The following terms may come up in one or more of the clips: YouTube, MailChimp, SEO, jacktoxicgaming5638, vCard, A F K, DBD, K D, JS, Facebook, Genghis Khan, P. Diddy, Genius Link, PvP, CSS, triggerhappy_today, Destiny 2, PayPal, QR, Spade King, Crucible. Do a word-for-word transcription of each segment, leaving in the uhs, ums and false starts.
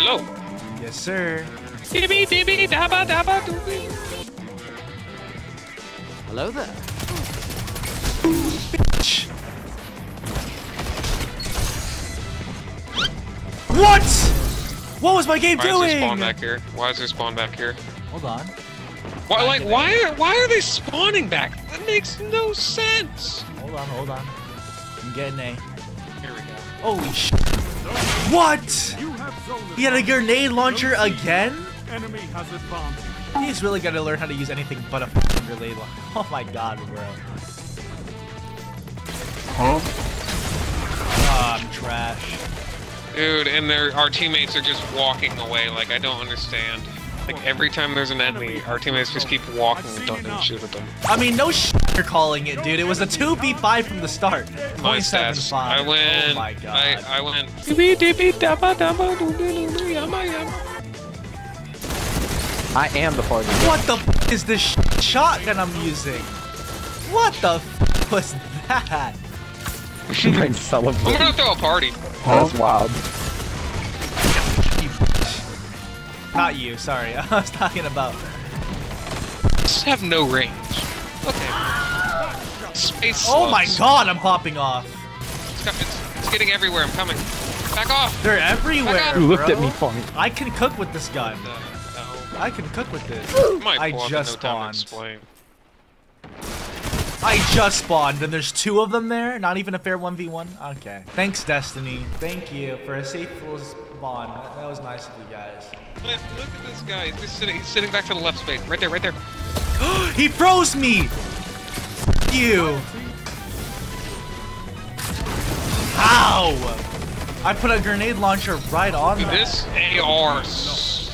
Hello. Yes, sir. D B D B daba daba doobie. Hello there. Bitch. What? What was my game why doing? Why is it spawn back here? Why is it spawn back here? Hold on. Why, like, why are why are they spawning back? That makes no sense. Hold on, hold on. I'm getting a. Here we go. Holy shit! What? He had a grenade launcher again? Enemy has advanced. He's really gotta learn how to use anything but a fucking grenade launcher. Oh my god, bro. Huh? Ah, oh, I'm trash. Dude, and they're, our teammates are just walking away. Like, I don't understand. Like, every time there's an enemy, our teammates just keep walking and don't even shoot at them. I mean, no sh** you're calling it, dude. It was a two v five from the start. My stats. I win. Oh my god. I, I win. I am the party. What the f*** is this sh shotgun I'm using? What the f*** was that? I'm gonna throw a party. Huh? That's wild. Not you, sorry. I was talking about. Just have no range. Okay. Space. Oh my god, I'm popping off. It's, it's, it's getting everywhere. I'm coming. Back off. They're everywhere. You looked at me funny. I can cook with this gun. No, no. I can cook with this. I just spawned. I just spawned, and there's two of them there. Not even a fair one v one. Okay. Thanks, Destiny. Thank you for a safe spawn. That was nice of you guys. Look, look at this guy. He's sitting, he's sitting back to the left space. Right there, right there. He froze me! F you! Ow! I put a grenade launcher right on him. This that. A R.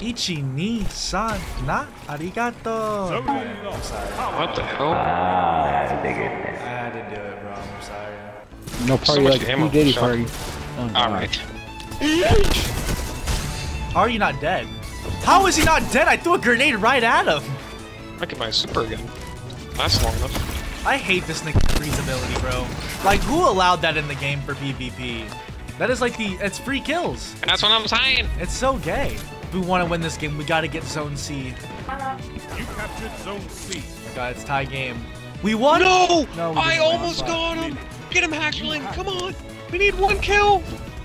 Ichi ni san na arigato. I'm sorry. What the hell? Ah, that's a big hit. I had to do it, bro. I'm sorry. No party so like P. Diddy party. Oh, alright. How are you not dead? How is he not dead? I threw a grenade right at him! Look at my super again. That's long enough. I hate this nigga's freeze ability, bro. Like, who allowed that in the game for PvP? That is like the- it's free kills. That's what I'm saying! It's so gay. If we want to win this game, we gotta get Zone C. You captured Zone C. Oh god, it's tie game. We won! No! no we I almost won. got him! Get him, Hatchling! Come on! We need one kill!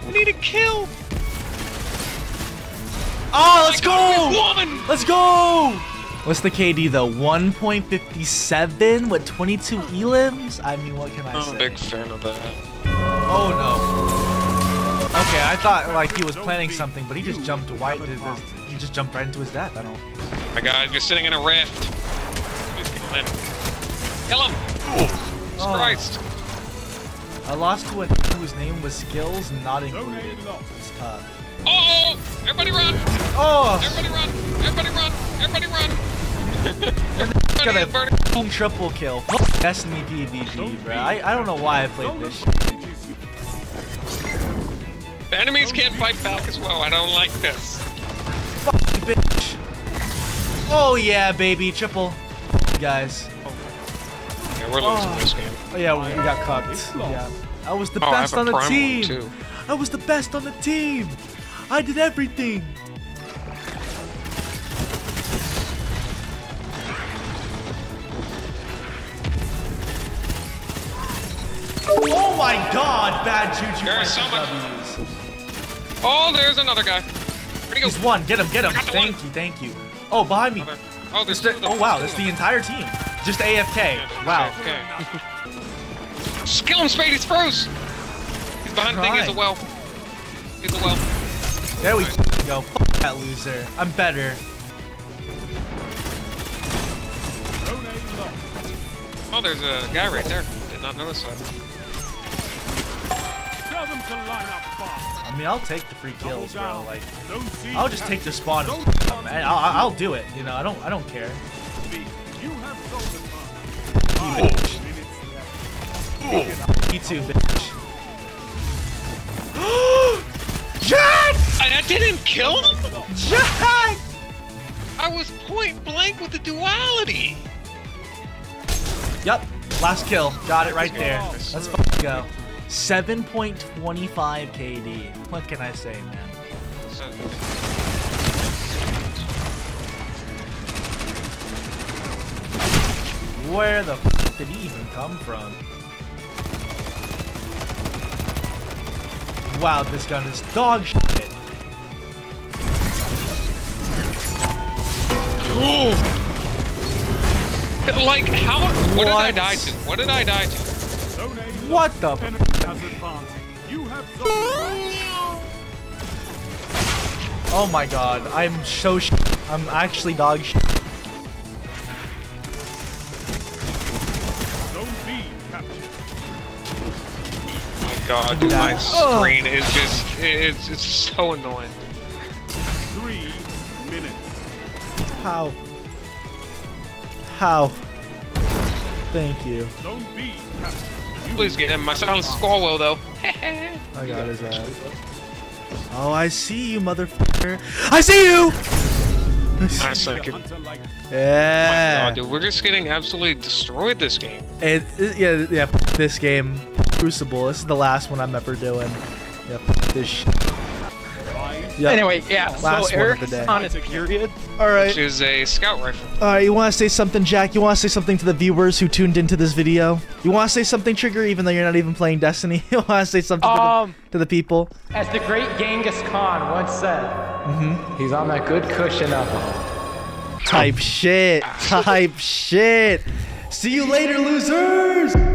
We need a kill! Oh, let's go! Let's go! What's the K D though? one point five seven with twenty-two elims? I mean, what can I say? I'm a big fan of that. Oh no. Okay, I thought like he was planning something, but he just jumped right into his, he just jumped right into his death. I don't. My god, you're sitting in a rift. Kill him! Jesus Christ! I lost to a whose name was skills not included. It's tough. Uh oh! Everybody run! Oh! Everybody run! Everybody run! Everybody run! Everybody got a boom triple kill. Destiny D B D, bro. I, I don't know why I played this shit. The enemies can't fight back as well. I don't like this. Fuck you, bitch. Oh yeah, baby. Triple. Guys. Yeah, we're losing oh. this game. Oh yeah, we got cucked. Yeah. I was the oh, best on the team. I was the best on the team. I did everything! Oh my god, bad juju. There's so much. Oh, there's another guy. Where'd he go? He's one. Get him, get him. Thank one. you, thank you. Oh, behind me. Another. Oh, there's the, oh wow, that's the entire team. Just A F K. Yeah, wow. Okay. Just kill him, Spade. He's froze. He's behind the thing as well. He's a well. There we right. go. Fuck that loser. I'm better. Oh, there's a guy right there. Did not notice that. I mean, I'll take the free kills, bro. Like, I'll just take the spawn and I'll, I'll do it. You know, I don't, I don't care. You too, bitch. Jack! And I didn't kill him? Jack! I was point blank with the duality! Yep, last kill. Got it right there. Let's fucking go. seven point two five K D. What can I say, man? Where the f did he even come from? Wow, this gun is dog shit. Ooh. Like, how? What, what did I die to? What did I die to? What the? Oh my god, I'm so sh. I'm actually dog shit. God, dude, my oh. screen is just—it's it's so annoying. Three minutes. How? How? Thank you. Don't be. Please get him. My sound squallow though. I got his ass. Oh, I see you, motherfucker. I see you. I suck it. Yeah. Oh my God, dude, we're just getting absolutely destroyed this game. It, it yeah yeah this game. Crucible. This is the last one I'm ever doing. Yep. This shit. Yep. Anyway, yeah. Last so Eric's on his period. All right. Which is a scout rifle. All right. You want to say something, Jack? You want to say something to the viewers who tuned into this video? You want to say something, Trigger, even though you're not even playing Destiny? You want to say something um, to, the, to the people? As the great Genghis Khan once said, mm-hmm. he's on that good cushion up. Type shit. Type shit. See you later, losers.